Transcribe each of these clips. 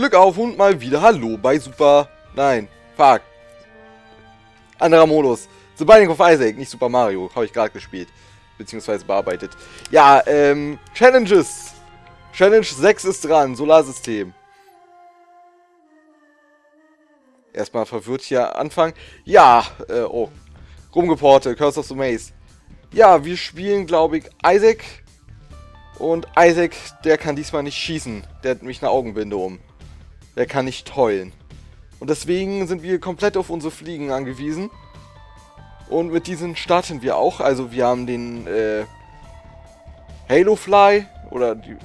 Glück auf und mal wieder Hallo bei Super... Nein, fuck. Anderer Modus. The Binding of Isaac, nicht Super Mario. Habe ich gerade gespielt. Beziehungsweise bearbeitet. Ja, Challenges. Challenge 6 ist dran. Solarsystem. Erstmal verwirrt hier anfangen. Ja, oh. Rumgeporte, Curse of the Maze. Ja, wir spielen, glaube ich, Isaac. Und Isaac, der kann diesmal nicht schießen. Der hat mich eine Augenbinde um. Der kann nicht heulen. Und deswegen sind wir komplett auf unsere Fliegen angewiesen. Und mit diesen starten wir auch. Also wir haben den Halo Fly oder die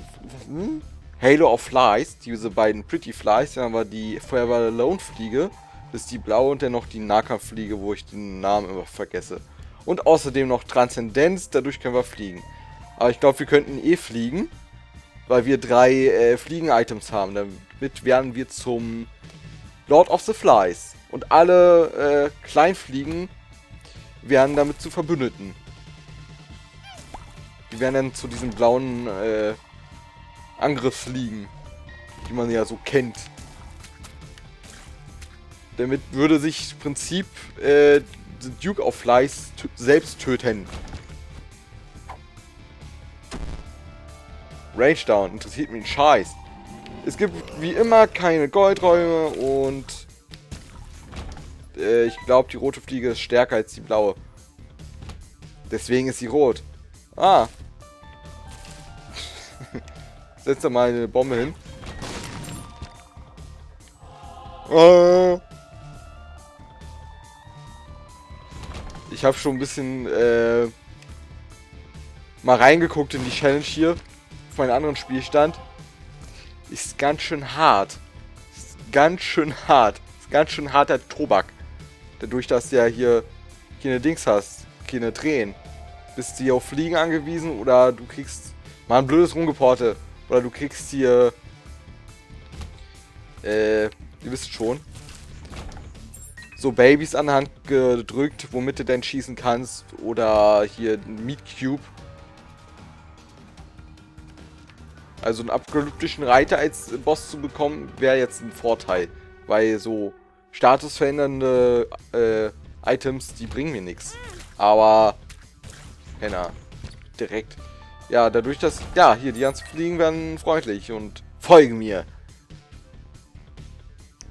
Halo of Flies, diese beiden Pretty Flies. Dann haben wir die Forever Alone Fliege. Das ist die blaue und dann noch die Naka Fliege, wo ich den Namen immer vergesse. Und außerdem noch Transzendenz, dadurch können wir fliegen. Aber ich glaube, wir könnten eh fliegen, weil wir 3 Fliegen-Items haben. Damit werden wir zum Lord of the Flies. Und alle Kleinfliegen werden damit zu Verbündeten. Die werden dann zu diesen blauen Angriffsfliegen, die man ja so kennt. Damit würde sich im Prinzip the Duke of Flies selbst töten. Range Down, interessiert mich ein Scheiß. Es gibt wie immer keine Goldräume und ich glaube, die rote Fliege ist stärker als die blaue. Deswegen ist sie rot. Ah. Setz da mal eine Bombe hin. Ich habe schon ein bisschen mal reingeguckt in die Challenge hier. Meinen anderen Spielstand. Ist ganz schön hart. Ist ganz schön hart. Ist ganz schön harter Tobak. Dadurch, dass du ja hier keine Dings hast, keine Tränen. Bist du hier auf Fliegen angewiesen oder du kriegst mal ein blödes Rumgeporte. Oder du kriegst hier ihr wisst schon, so Babys an der Hand gedrückt, womit du denn schießen kannst. Oder hier Meat Cube. Also einen apokalyptischen Reiter als Boss zu bekommen, wäre jetzt ein Vorteil. Weil so statusverändernde Items, die bringen mir nichts. Aber, Henna, direkt. Ja, dadurch, dass, ja, hier die ganzen Fliegen werden freundlich und folgen mir.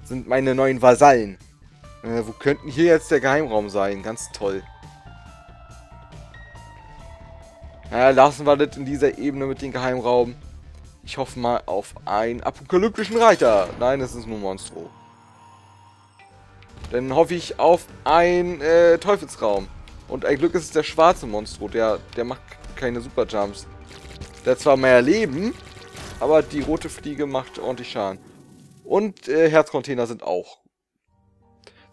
Sind meine neuen Vasallen. Wo könnten hier jetzt der Geheimraum sein? Ganz toll. Naja, lassen wir das in dieser Ebene mit dem Geheimraum. Ich hoffe mal auf einen apokalyptischen Reiter. Nein, das ist nur Monstro. Dann hoffe ich auf einen Teufelsraum. Und ein Glück ist es der schwarze Monstro. Der macht keine Superjumps. Der hat zwar mehr Leben, aber die rote Fliege macht ordentlich Schaden. Und Herzcontainer sind auch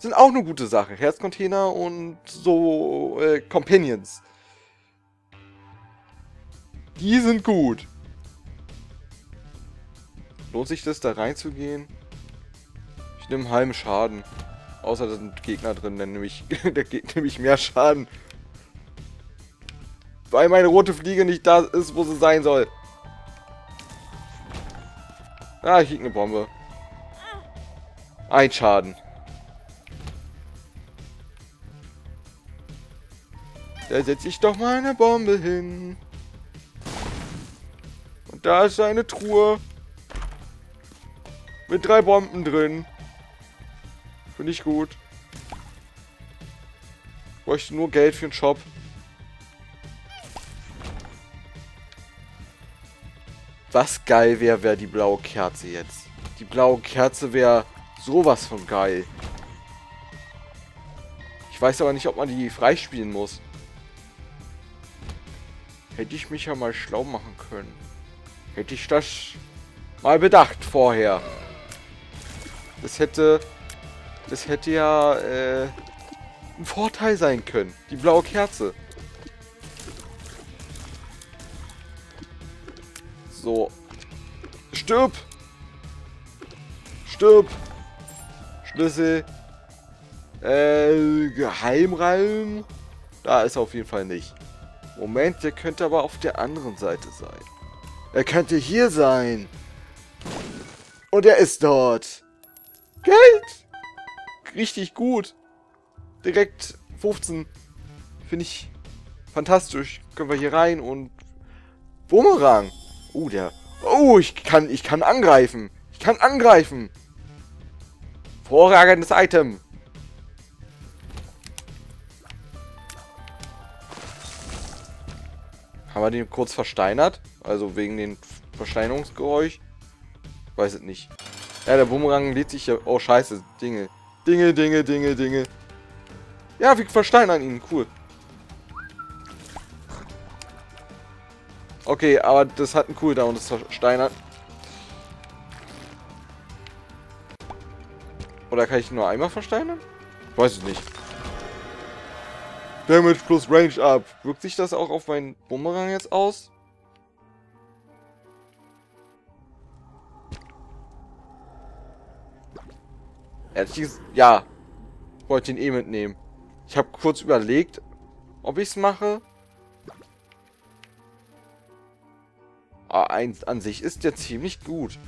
eine gute Sache. Herzcontainer und so Companions. Die sind gut. Lohnt sich das, da reinzugehen? Ich nehme halben Schaden. Außer da sind Gegner drin, dann nehme ich mehr Schaden. Weil meine rote Fliege nicht da ist, wo sie sein soll. Ah, ich krieg eine Bombe. Ein Schaden. Da setze ich doch mal eine Bombe hin. Und da ist eine Truhe. Mit 3 Bomben drin. Finde ich gut. Ich bräuchte nur Geld für den Shop. Was geil wäre die blaue Kerze jetzt. Die blaue Kerze wäre sowas von geil. Ich weiß aber nicht, ob man die freispielen muss. Hätte ich mich ja mal schlau machen können. Hätte ich das mal bedacht vorher. Das hätte ja ein Vorteil sein können. Die blaue Kerze. So. Stirb! Stirb! Schlüssel. Geheimraum. Da ist er auf jeden Fall nicht. Moment, der könnte aber auf der anderen Seite sein. Er könnte hier sein. Und er ist dort. Geld. Richtig gut. Direkt 15. Finde ich fantastisch. Können wir hier rein und... Boomerang. Oh, der... Oh, ich kann angreifen. Ich kann angreifen. Vorragendes Item. Haben wir den kurz versteinert? Also wegen den Versteinerungsgeräusch? Weiß es nicht. Ja, der Boomerang lädt sich ja... Oh, scheiße. Dinge. Dinge, Dinge, Dinge, Dinge. Ja, wir versteinern ihn. Cool. Okay, aber das hat einen Cooldown, das versteinert. Oder kann ich nur einmal versteinern? Weiß ich nicht. Damage plus Range up. Wirkt sich das auch auf meinen Bumerang jetzt aus? Ehrlich gesagt, ja. Wollte ihn eh mitnehmen. Ich habe kurz überlegt, ob ich es mache. Ah, an sich ist der ziemlich gut.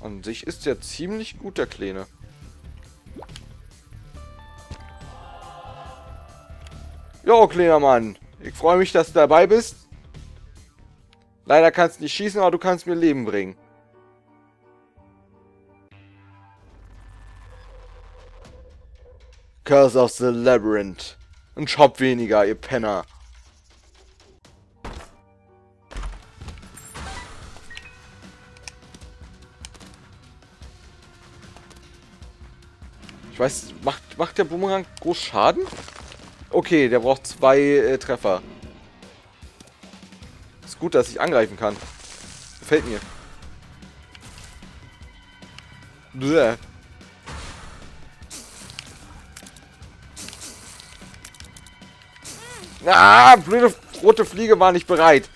An sich ist der ziemlich gut, der Kleine. Jo, kleiner Mann. Ich freue mich, dass du dabei bist. Leider kannst du nicht schießen, aber du kannst mir Leben bringen. Curse of the Labyrinth. Ein Job weniger, ihr Penner. Ich weiß, macht der Boomerang groß Schaden? Okay, der braucht zwei Treffer. Ist gut, dass ich angreifen kann. Gefällt mir. Bläh. Ah, blöde rote Fliege war nicht bereit.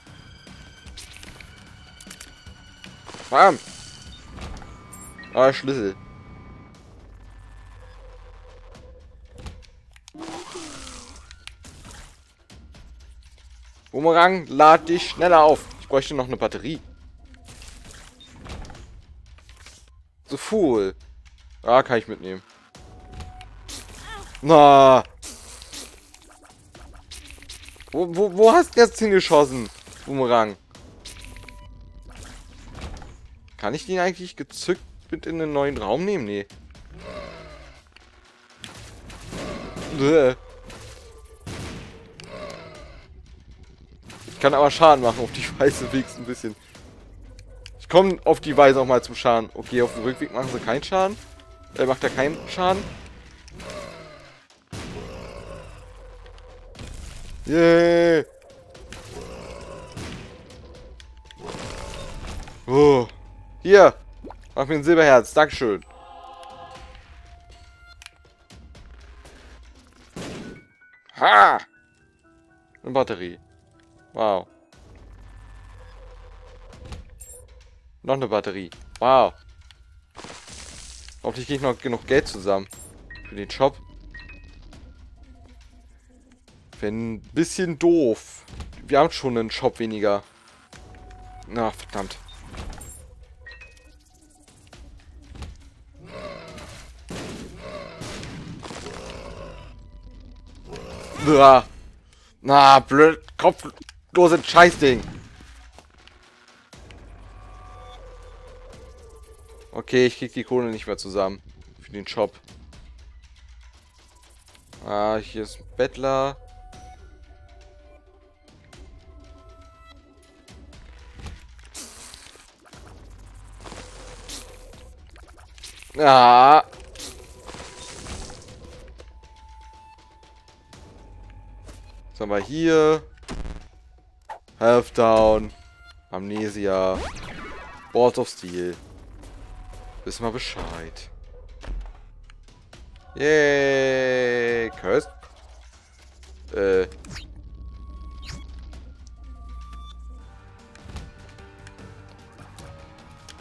Bam. Ah, Schlüssel. Boomerang, lad dich schneller auf. Ich bräuchte noch eine Batterie. So cool. Ah, kann ich mitnehmen. Na. Wo hast du jetzt hingeschossen, Boomerang? Kann ich den eigentlich gezückt mit in den neuen Raum nehmen? Nee. Bäh. Ich kann aber Schaden machen auf die Weise, wenigstens ein bisschen. Ich komme auf die Weise auch mal zum Schaden. Okay, auf dem Rückweg machen sie keinen Schaden. Macht er keinen Schaden. Yeah. Oh. Hier. Mach mir ein Silberherz. Dankeschön. Ha! Eine Batterie. Wow. Noch eine Batterie. Wow. Hoffentlich gehe ich noch genug Geld zusammen. Für den Shop. Wäre ein bisschen doof. Wir haben schon einen Shop weniger. Ach, verdammt. Uah. Na, blöd. Kopf... Los, ein Scheißding. Okay, ich krieg die Kohle nicht mehr zusammen. Für den Shop. Ah, hier ist ein Bettler. Ah. Was haben wir hier? Health Down, Amnesia, Wards of Steel. Wissen wir Bescheid. Yay, Curse.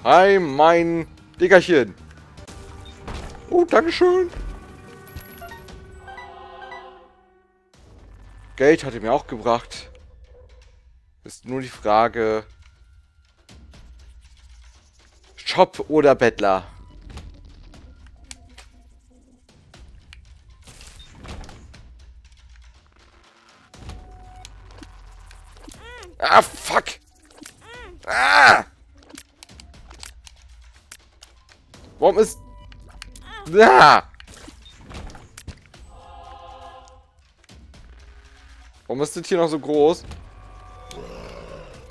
Hi, mein Dickerchen. Oh, dankeschön. Geld hat er mir auch gebracht. Ist nur die Frage... Shop oder Bettler? Ah, fuck! Ah! Warum ist... Ah! Warum ist das hier noch so groß?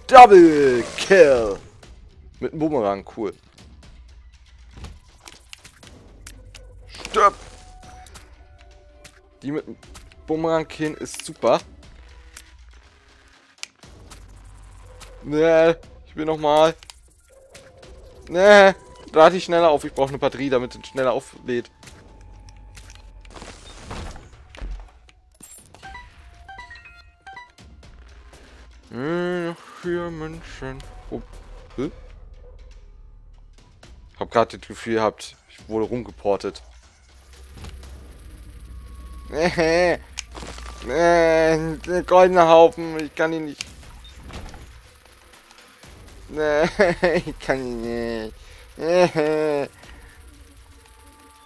Double Kill! Mit einem Boomerang, cool. Stirb! Die mit dem Boomerang killen ist super. Nee, ich will nochmal. Nee, lade ich schneller auf. Ich brauche eine Batterie, damit es schneller auflädt. Für München. Oh. Hm? Ich hab gerade das Gefühl gehabt, ich wurde rumgeportet. Der goldene Haufen, ich kann ihn nicht. Ich kann ihn nicht.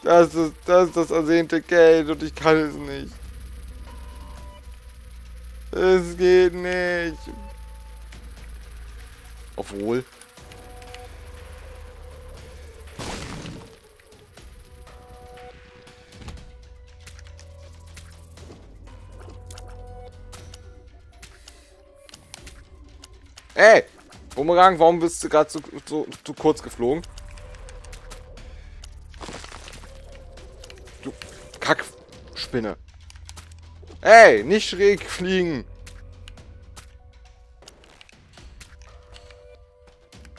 Das ist das ersehnte Geld und ich kann es nicht. Es geht nicht. Obwohl. Ey! Boomerang, warum bist du gerade so kurz geflogen? Du Kackspinne. Ey, nicht schräg fliegen!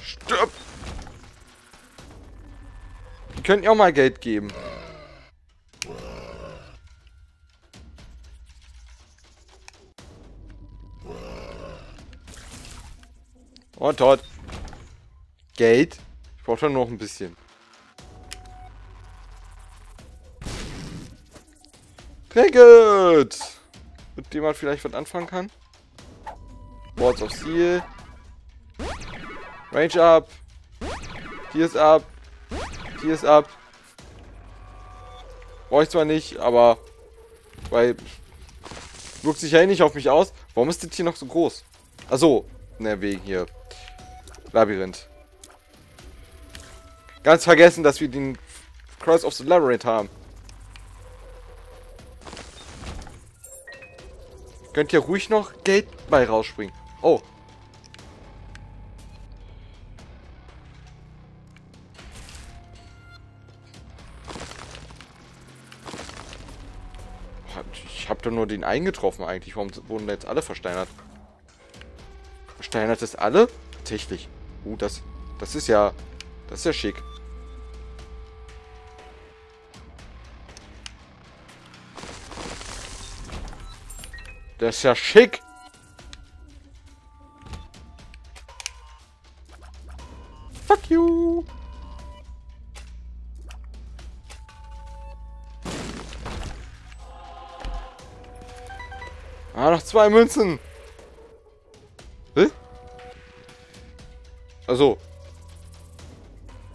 Stirb! Die könnten ja auch mal Geld geben. Und dort. Geld? Ich brauche schon noch ein bisschen. Trinket! Mit dem man vielleicht was anfangen kann. Wards of Seal. Range up. Hier ist ab. Hier ist ab. Brauche ich zwar nicht, aber... Weil... Wirkt sich ja eh nicht auf mich aus. Warum ist das hier noch so groß? Achso. Ne, wegen hier. Labyrinth. Ganz vergessen, dass wir den Curse of the Labyrinth haben. Könnt ihr ruhig noch Geld bei rausspringen. Oh. Ich hab doch nur den einen getroffen eigentlich. Warum wurden jetzt alle versteinert? Versteinert ist alle? Tatsächlich. Das ist ja schick. Das ist ja schick! Fuck you! Ah, noch 2 Münzen! Hä? Also.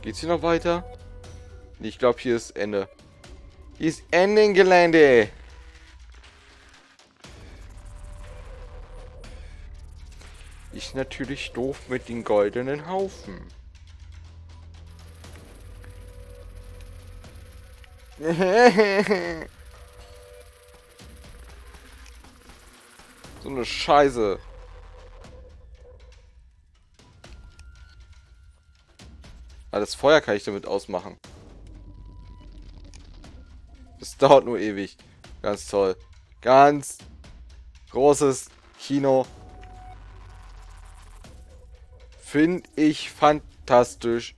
Geht's hier noch weiter? Nee, ich glaube, hier ist Ende. Hier ist Ende im Gelände! Ist natürlich doof mit den goldenen Haufen. So eine Scheiße. Ah, das Feuer kann ich damit ausmachen. Das dauert nur ewig. Ganz toll. Ganz großes Kino. Finde ich fantastisch.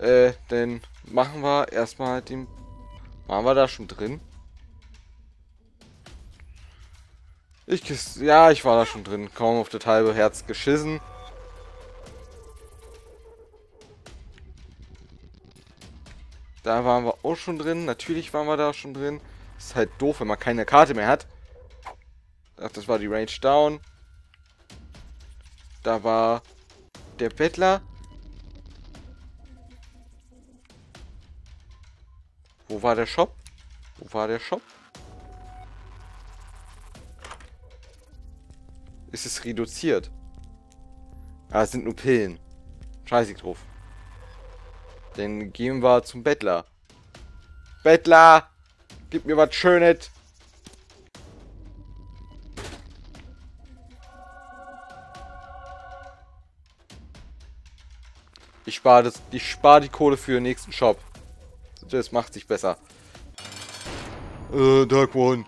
Denn machen wir erstmal den... Waren wir da schon drin? Ja, ich war da schon drin. Kaum auf das halbe Herz geschissen. Da waren wir auch schon drin. Natürlich waren wir da schon drin. Ist halt doof, wenn man keine Karte mehr hat. Ach, das war die Range Down. Da war... Der Bettler. Wo war der Shop? Wo war der Shop? Ist es reduziert? Ah, es sind nur Pillen. Scheiße drauf. Dann gehen wir zum Bettler. Bettler! Gib mir was Schönes! Ich spare die Kohle für den nächsten Shop. Das macht sich besser. Dark One.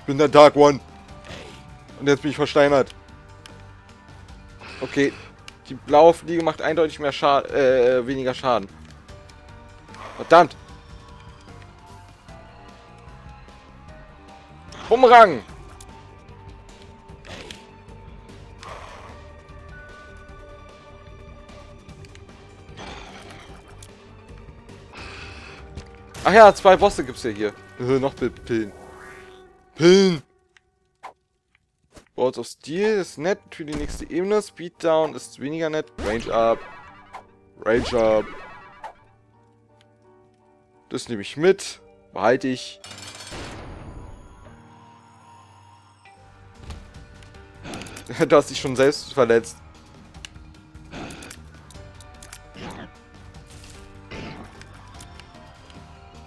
Ich bin der Dark One. Und jetzt bin ich versteinert. Okay. Die blaue Fliege macht eindeutig mehr Schaden, weniger Schaden. Verdammt. Boomerang. Ach ja, 2 Bosse gibt's ja hier. Noch Pillen. Pillen! Wards of Steel ist nett für die nächste Ebene. Speeddown ist weniger nett. Range up. Range up. Das nehme ich mit. Behalte ich. Du hast dich schon selbst verletzt.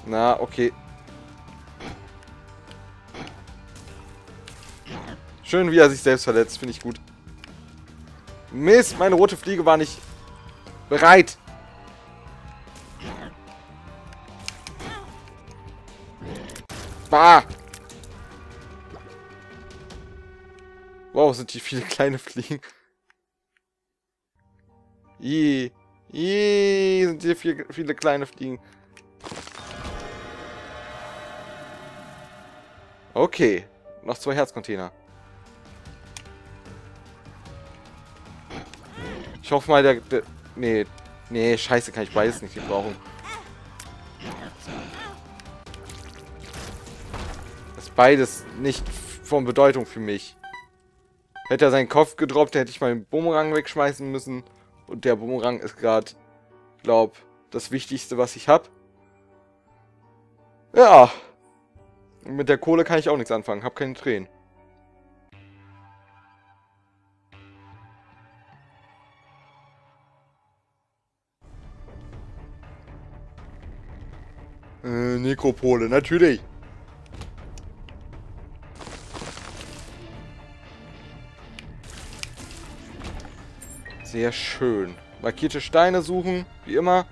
Na, okay. Schön, wie er sich selbst verletzt. Finde ich gut. Mist, meine rote Fliege war nicht bereit. Bah. Wow, sind die viele kleine Fliegen. Sind hier viele kleine Fliegen. Okay. Noch 2 Herzcontainer. Ich hoffe mal, der nee, scheiße, kann ich beides nicht gebrauchen. Ist beides nicht von Bedeutung für mich. Hätte er seinen Kopf gedroppt, hätte ich meinen Boomerang wegschmeißen müssen. Und der Boomerang ist gerade, glaub, das Wichtigste, was ich habe. Ja. Mit der Kohle kann ich auch nichts anfangen. Hab keine Tränen. Nekropole, natürlich. Sehr schön. Markierte Steine suchen, wie immer.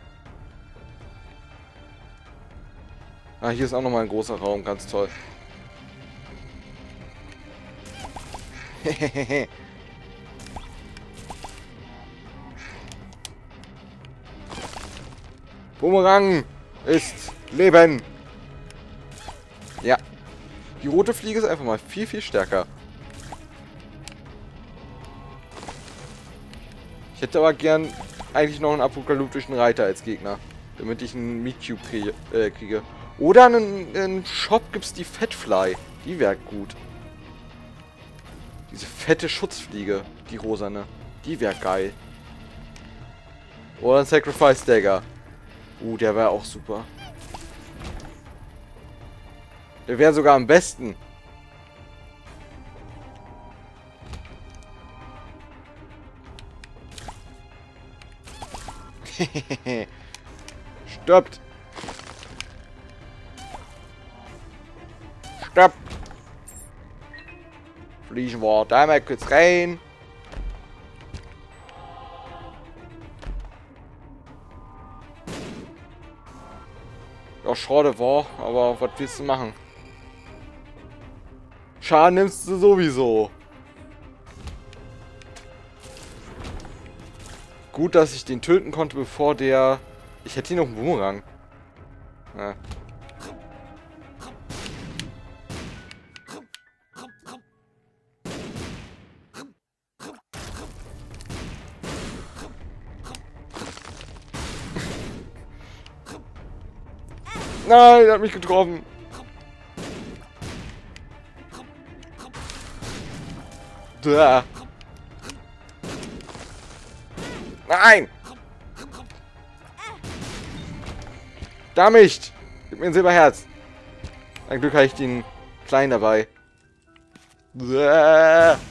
Ah, hier ist auch nochmal ein großer Raum, ganz toll. Hehehe. Boomerang ist Leben. Ja. Die rote Fliege ist einfach mal viel, viel stärker. Ich hätte aber gern eigentlich noch einen apokalyptischen Reiter als Gegner, damit ich einen Meat Cube kriege. Oder in Shop gibt's die Fatfly. Die wäre gut. Diese fette Schutzfliege, die rosane. Die wäre geil. Oder ein Sacrifice Dagger. Der wäre auch super. Der wäre sogar am besten. Stoppt. Stopp. Fliegen wir da mal kurz rein. Ja, schade war, aber was willst du machen? Schaden nimmst du sowieso. Gut, dass ich den töten konnte, bevor der... Ich hätte hier noch einen Boomerang. Ja. Nein, er hat mich getroffen. Nein! Damit! Gib mir ein Silberherz! Ein Glück habe ich den Kleinen dabei.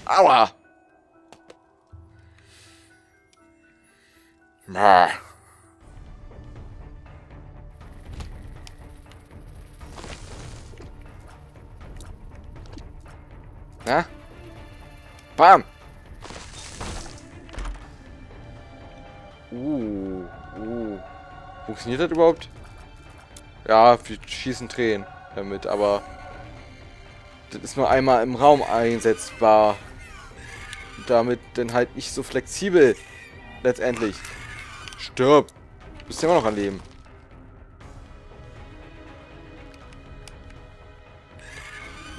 Aua! Na. Na? Bam! Funktioniert das überhaupt? Ja, wir schießen Tränen damit, aber das ist nur einmal im Raum einsetzbar. Und damit dann halt nicht so flexibel. Letztendlich. Stirb! Du bist ja immer noch am Leben.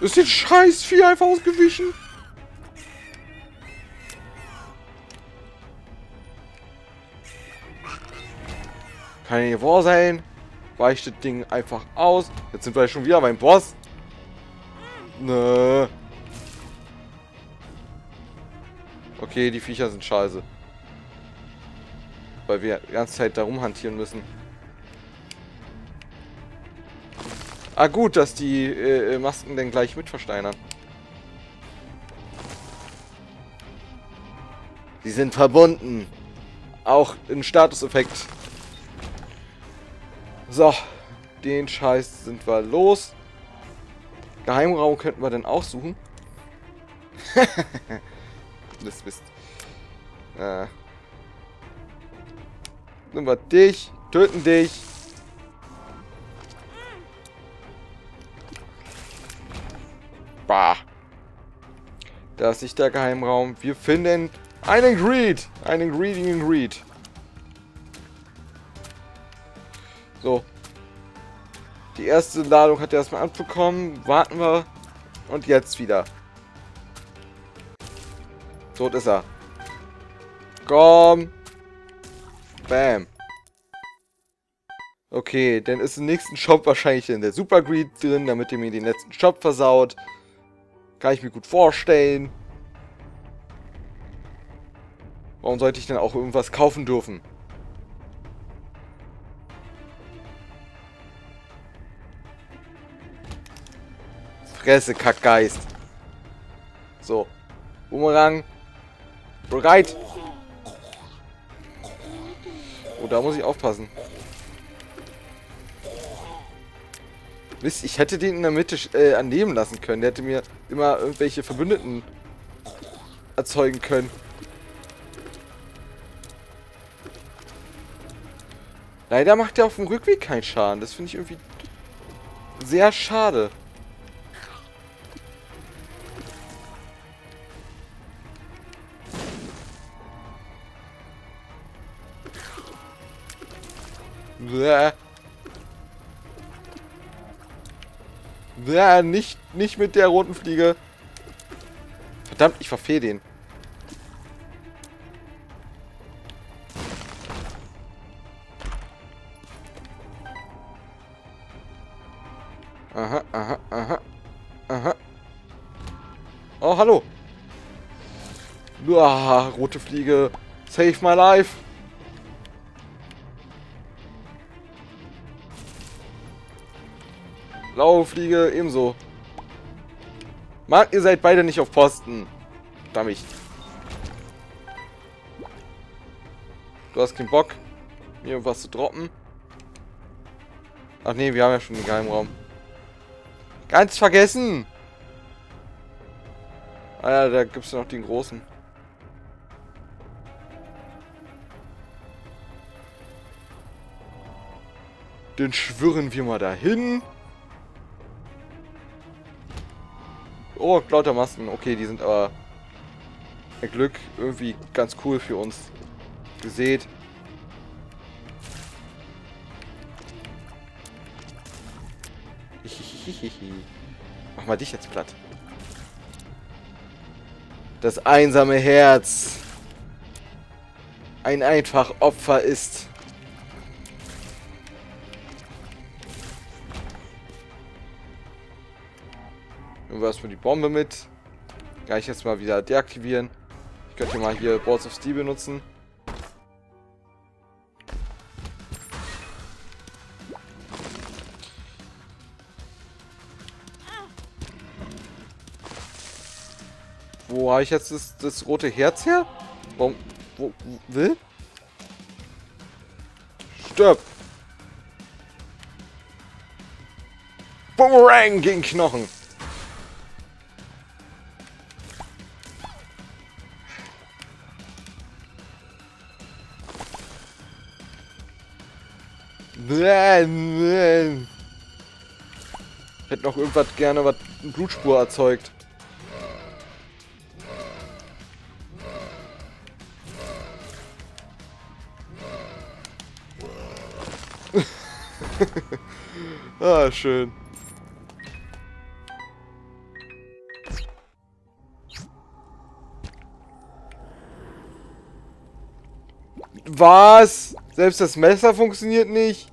Ist den Scheißvieh einfach ausgewichen? Kann ja nicht wahr sein. Weicht das Ding einfach aus. Jetzt sind wir schon wieder beim Boss. Nö. Okay, die Viecher sind scheiße. Weil wir die ganze Zeit da rumhantieren müssen. Ah gut, dass die Masken dann gleich mit versteinern. Die sind verbunden. Auch im Statuseffekt. So, den Scheiß sind wir los. Geheimraum könnten wir dann auch suchen. Das bist. Nehmen wir dich, töten dich. Bah. Da ist nicht der Geheimraum. Wir finden einen Greed. Einen Greedigen Greed. So. Die erste Ladung hat er erstmal abbekommen. Warten wir. Und jetzt wieder. Tot ist er. Komm. Bam. Okay, dann ist im nächsten Shop wahrscheinlich in der Supergreed drin, damit ihr mir den letzten Shop versaut. Kann ich mir gut vorstellen. Warum sollte ich denn auch irgendwas kaufen dürfen? Fresse, Kackgeist. So. Boomerang. Bereit. Oh, da muss ich aufpassen. Mist, ich hätte den in der Mitte annehmen lassen können. Der hätte mir immer irgendwelche Verbündeten erzeugen können. Leider macht der auf dem Rückweg keinen Schaden. Das finde ich irgendwie sehr schade. Bäh. Bäh, nicht mit der roten Fliege. Verdammt, ich verfehle den. Aha, aha, aha, aha. Oh, hallo. Uah, rote Fliege. Save my life. Blaue Fliege, ebenso. Mann, ihr seid beide nicht auf Posten. Damit. Du hast keinen Bock, mir irgendwas zu droppen. Ach nee, wir haben ja schon den Geheimraum. Ganz vergessen! Ah ja, da gibt's noch den großen. Den schwirren wir mal dahin. Oh, lauter Masken. Okay, die sind aber ein Glück irgendwie ganz cool für uns. Ihr seht. Mach mal dich jetzt platt. Das einsame Herz. Ein einfach Opfer ist. Nehmen wir erstmal die Bombe mit. Kann ich jetzt mal wieder deaktivieren. Ich könnte mal hier Wards of Steel benutzen. Wo habe ich jetzt das rote Herz her? Warum? Wo will? Stirb! Boomerang gegen Knochen! Ich hätte noch irgendwas gerne, was eine Blutspur erzeugt. Ah, schön. Was? Selbst das Messer funktioniert nicht?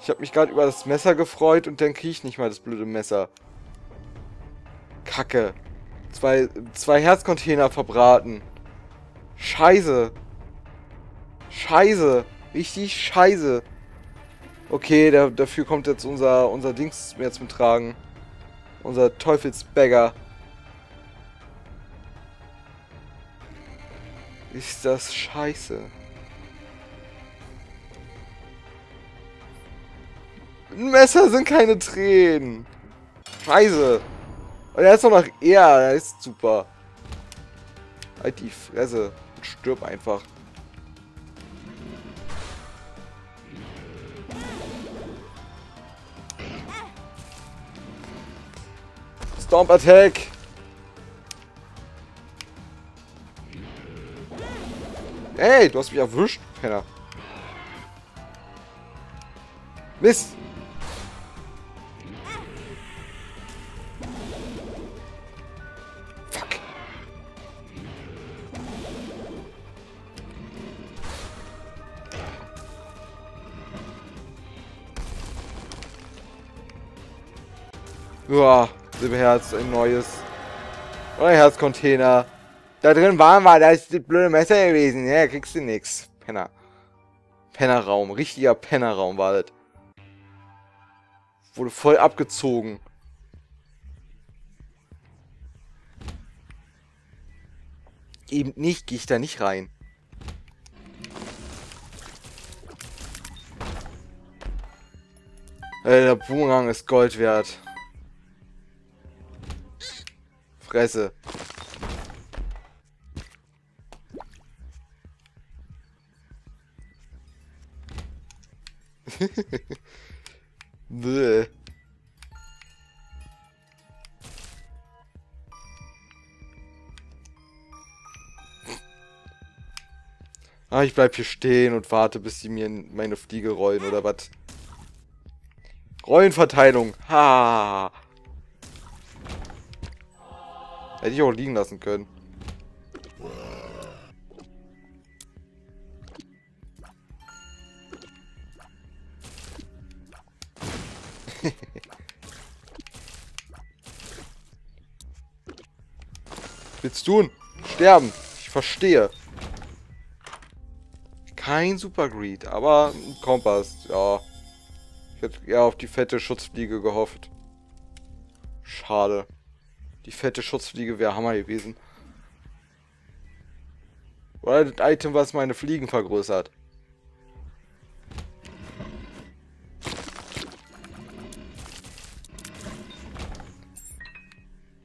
Ich habe mich gerade über das Messer gefreut und dann kriege ich nicht mal das blöde Messer. Kacke. Zwei Herzcontainer verbraten. Scheiße. Scheiße. Richtig scheiße. Okay, dafür kommt jetzt unser Dings mehr zum Tragen. Unser Teufelsbagger. Ist das scheiße. Messer sind keine Tränen. Scheiße. Und er ist doch noch er. Er ist super. Halt die Fresse. Und stirb einfach. Stomp Attack. Ey, du hast mich erwischt, Penner. Mist. Uah, Silberherz, ein neues. Neuer Herzcontainer. Da drin waren wir, da ist das blöde Messer gewesen. Ja, kriegst du nix. Penner. Pennerraum, richtiger Pennerraum war das. Wurde voll abgezogen. Eben nicht, gehe ich da nicht rein. Der Boomerang ist Gold wert. Fresse. Bäh. Ah, ich bleib hier stehen und warte, bis sie mir meine Fliege rollen, oder was? Rollenverteilung. Ha. Hätte ich auch liegen lassen können. Willst du sterben? Ich verstehe. Kein Supergreed, aber ein Kompass, ja. Ich hätte eher auf die fette Schutzfliege gehofft. Schade. Die fette Schutzfliege wäre Hammer gewesen. Oder das Item, was meine Fliegen vergrößert.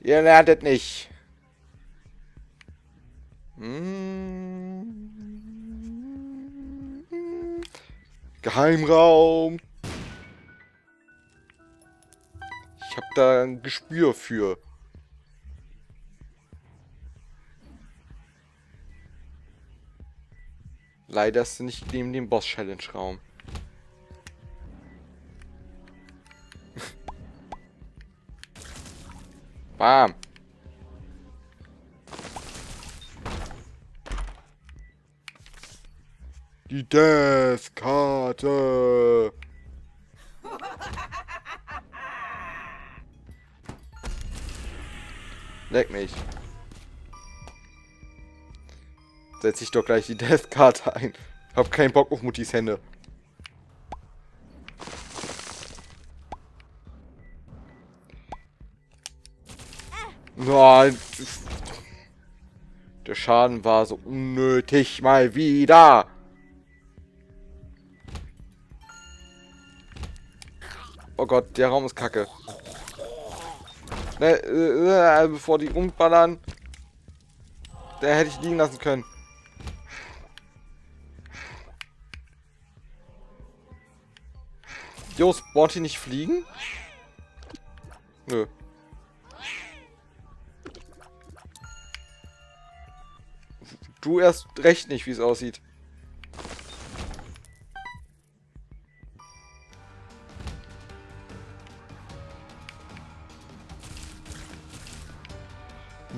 Ihr lernt es nicht. Geheimraum. Ich habe da ein Gespür für. Leider ist nicht neben dem Boss-Challenge-Raum. Bam! Die Deathkarte! Leck mich. Setze ich doch gleich die Deathkarte ein. Hab keinen Bock auf Muttis Hände. Nein. Der Schaden war so unnötig mal wieder. Oh Gott, der Raum ist kacke. Bevor die rumballern. Der hätte ich liegen lassen können. Jo, spawnt hier nicht fliegen? Nö. Du erst recht nicht, wie es aussieht.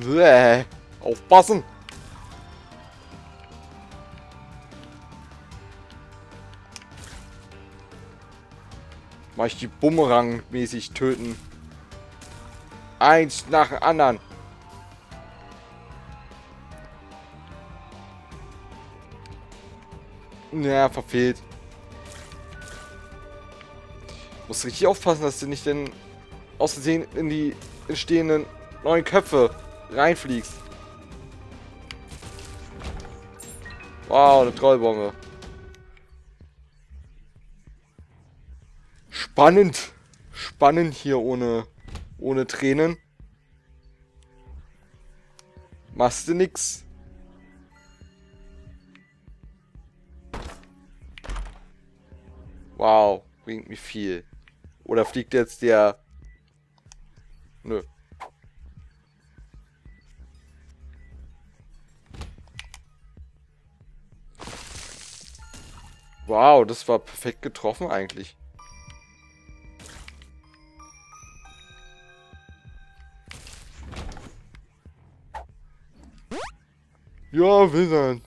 Bäh. Aufpassen! Mach ich die Bumerang mäßig töten. Eins nach dem anderen. Ja, verfehlt. Muss richtig aufpassen, dass du nicht denn aus Versehen in die entstehenden neuen Köpfe reinfliegst. Wow, eine Trollbombe. Spannend. Spannend hier ohne Tränen. Machst du nix. Wow, bringt mir viel. Oder fliegt jetzt der... Nö. Wow, das war perfekt getroffen eigentlich. Ja, will sein.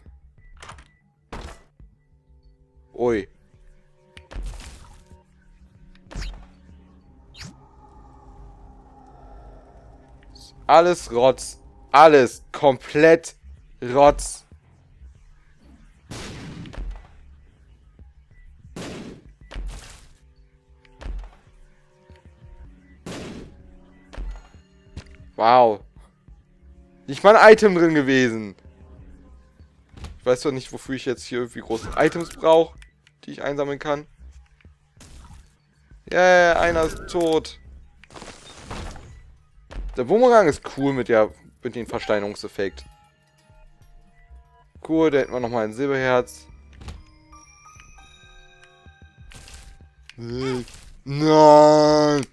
Ui. Alles Rotz. Alles komplett Rotz. Wow. Nicht mal ein Item drin gewesen. Ich weiß doch nicht, wofür ich jetzt hier irgendwie große Items brauche, die ich einsammeln kann. Yeah, einer ist tot. Der Boomerang ist cool mit dem Versteinerungseffekt. Cool, da hätten wir nochmal ein Silberherz. Nein!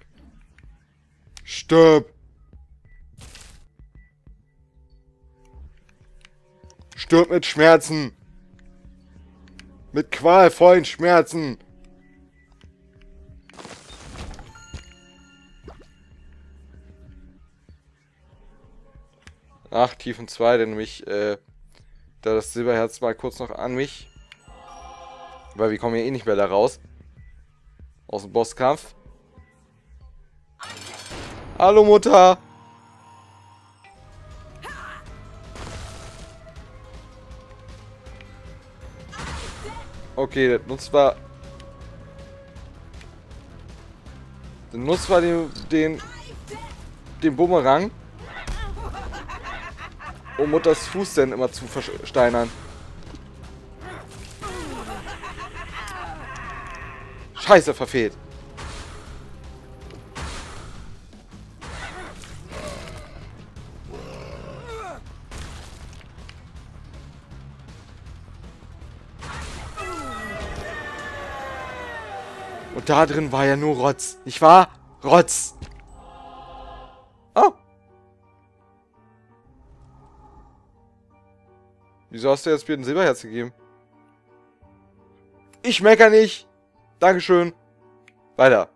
Stirb! Stirb mit Schmerzen! Mit qualvollen Schmerzen! Ach, Tiefen 2, denn mich, da das Silberherz mal kurz noch an mich. Weil wir kommen ja eh nicht mehr da raus. Aus dem Bosskampf. Hallo Mutter! Okay, das nutzt zwar den Bumerang. Um Mutters Fuß denn immer zu versteinern. Scheiße, verfehlt. Und da drin war ja nur Rotz. Nicht wahr? Rotz. Oh. Wieso hast du jetzt mir ein Silberherz gegeben? Ich meckere nicht. Dankeschön. Weiter.